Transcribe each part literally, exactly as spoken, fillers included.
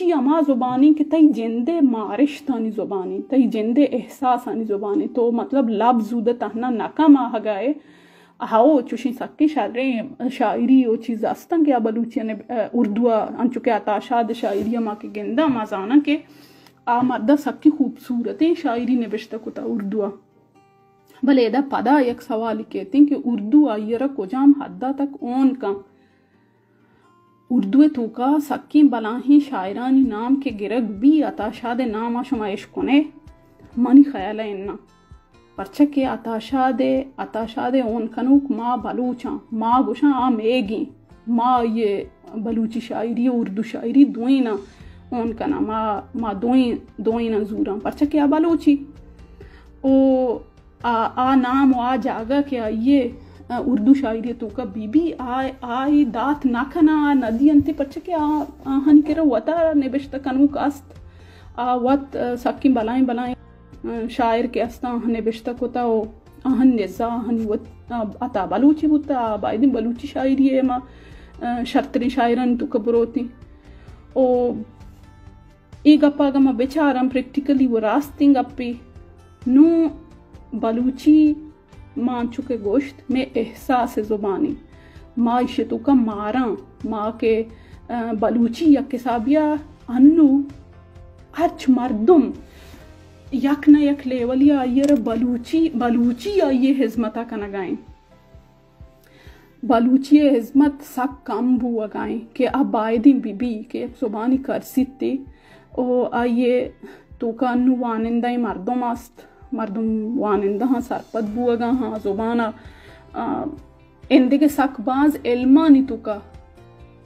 ची अमा ज़ुबानी कि तई जिंदे मारिश तानी ज़ुबानी तई जिंदे एहसास आनी ज़ुबानी तो मतलब लफ्ज़ उद तहना नाकाम आ गए हाओ चुशी सक्की शायरे शायरी वो चीज़ आस्तन के बलूचिया ने उर्दू अंचुके आताशाद शायरी माँ के गेंदा माँ जाना के आ मर्दा सक्की खूबसूरत शायरी ने बिश्ता कुता उर्दू भले यदा पदा एक सवाल कहते हैं कि उर्दू आयरा को जाम हद्दा तक ओन का उर्दू तो का सक्की बलाही शायरानी नाम के गिरग भी आताशाद नाम आशमाइश कोने मनी ख्याल इन्ना परचे के आताशादे आताशादे ओन कनूक माँ बलूचा माँ गुशा आ मेगी माँ ये बलूची शायरी उर्दू शायरी दोई ना ओन कना माँ माँ दोई दोई ना जूरा परचे के आ बलूची ओ आ आ नाम आ जागा क्या ये उर्दू शायरी तो का बीबी आ आई दात नाखना आ नदी अंते परचे के आ हन केरा वता नेबेश्ता कनूक आस्त आ वत सबकी बलाएं बलाएं शायर के अस्ता अहन बिश्ता कोता ओ अहन निजा अहन वत अता बलूची बुता बायदी बलूची शायरी है माँ शर्तरी शायरन तो कबरोती ओ एक अपागा माँ बेचारा प्रैक्टिकली वो रास्तिंग अपी नू बलूची मां चुके गोश्त में एहसास ज़ुबानी माँ इशतु का मारा माँ के बलूची या किसाबिया अन्नू हर्च मर्दुम यक न यक लेवल या ये बलूची बलूची या ये हिजमता का नगाएं बलूची हिजमत सक कम बू अगाएं के अब आयदी बीबी के सुबानी कर सीते ओ आइए तो का अनु वानिंदा मर्दम आस्त मर्दम वानिंदा हाँ सरपत बू अगा हाँ जुबाना इंदे के सक बाज इल्मा नी तो का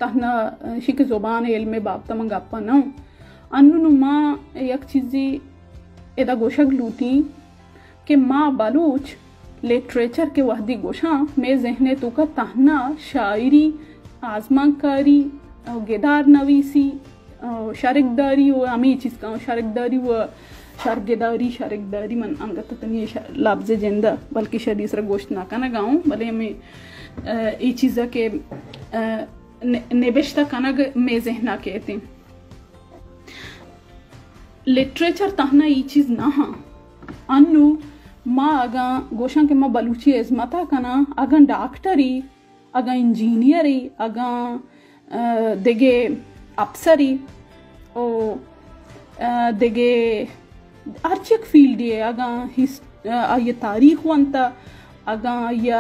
तहना शिक जुबान इल्मे बाबता मंगापा न अनु नुमा यक चीज़ी एदा गोशा लूती के माँ बलूच लिटरेचर के वहदी गोशा में जहने तो का तहना शायरी आजमाकारी गेदार नवीसी शरकदारी वो अमी चीज़ का शरकदारी व शरगेदारी शरकदारी मन अंगत तनी लफ्ज जिंदा बल्कि शरीसरा गोश्त नाका ना गाऊँ भले हमें ये चीज़ा के नेबेश्ता कनग में जहना कहते हैं लिटरेचर तहना ये चीज़ ना हाँ अन्नू माँ अगा गोशां के माँ बलूची इजमता कना अगा डॉक्टरी अगा इंजीनियरी अगा देगे अफसरी ओ देगे अर्चक फील्ड ये अगा हिस ये तारीख वंता अगा या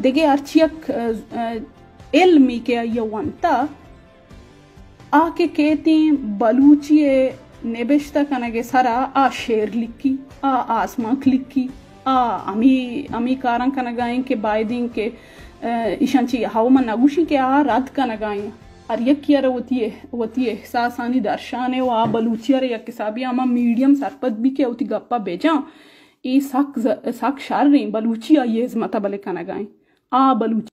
देगे अर्चक इल्मी के या वंता आके कहते बलूची नेबेश्ता कनगे सरा आ शेर लिखी आ आसमाक लिखी आ अमी अमी कारण कनगाएं के बायदिंग के इशांची हावमा नगुशी के आ रात कनगाएं और यकियर होती है होती है एहसास आनी दर्शाने वो आ बलूचियर यक साबी आमा मीडियम सरपत भी के होती गप्पा बेचा ये साक साक शार रही बलूची आ ये जमता बले कनगाएं आ बलूची